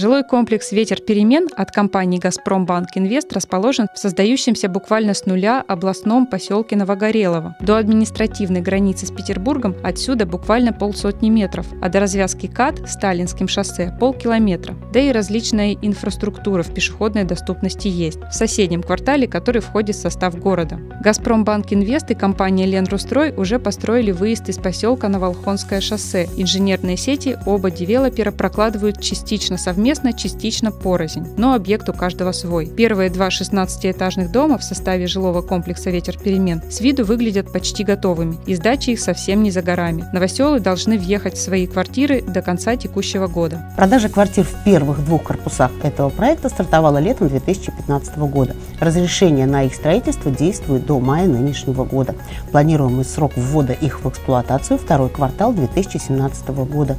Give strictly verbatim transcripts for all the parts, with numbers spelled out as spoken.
Жилой комплекс «Ветер перемен» от компании «Газпромбанк Инвест» расположен в создающемся буквально с нуля областном поселке Новогорелово. До административной границы с Петербургом отсюда буквально полсотни метров, а до развязки КАД Сталинским шоссе – полкилометра. Да и различная инфраструктура в пешеходной доступности есть, в соседнем квартале, который входит в состав города. «Газпромбанк Инвест» и компания «Ленрустрой» уже построили выезд из поселка на Волхонское шоссе. Инженерные сети оба девелопера прокладывают частично совместно, частично порознь, но объект у каждого свой. Первые два шестнадцатиэтажных дома в составе жилого комплекса «Ветер перемен» с виду выглядят почти готовыми, и сдача их совсем не за горами. Новоселы должны въехать в свои квартиры до конца текущего года. Продажа квартир в первых двух корпусах этого проекта стартовала летом две тысячи пятнадцатого года. Разрешение на их строительство действует до мая нынешнего года. Планируемый срок ввода их в эксплуатацию – второй квартал две тысячи семнадцатого года.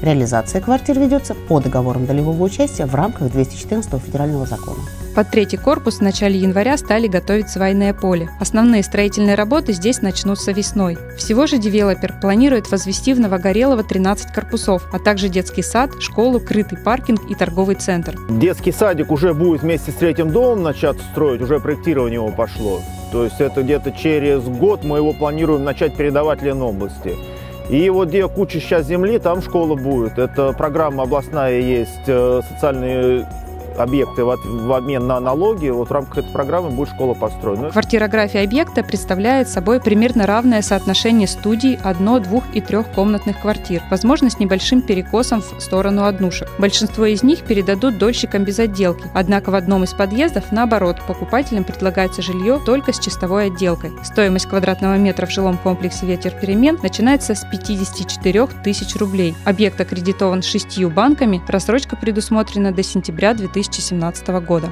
Реализация квартир ведется по договорам долевого участия в рамках двести четырнадцатого федерального закона. Под третий корпус в начале января стали готовить свайное поле. Основные строительные работы здесь начнутся весной. Всего же девелопер планирует возвести в Новогорелово тринадцать корпусов, а также детский сад, школу, крытый паркинг и торговый центр. Детский садик уже будет вместе с третьим домом начать строить, уже проектирование его пошло. То есть это где-то через год мы его планируем начать передавать Ленобласти. И вот где куча сейчас земли, там школа будет. Это программа областная есть, социальные объекты в обмен на налоги. Вот в рамках этой программы будет школа построена. Квартирография объекта представляет собой примерно равное соотношение студий одно-, двух- и трехкомнатных квартир, возможно, с небольшим перекосом в сторону однушек. Большинство из них передадут дольщикам без отделки, однако в одном из подъездов, наоборот, покупателям предлагается жилье только с чистовой отделкой. Стоимость квадратного метра в жилом комплексе «Ветер перемен» начинается с пятидесяти четырёх тысяч рублей. Объект аккредитован шестью банками, рассрочка предусмотрена до сентября две тысячи семнадцатого года.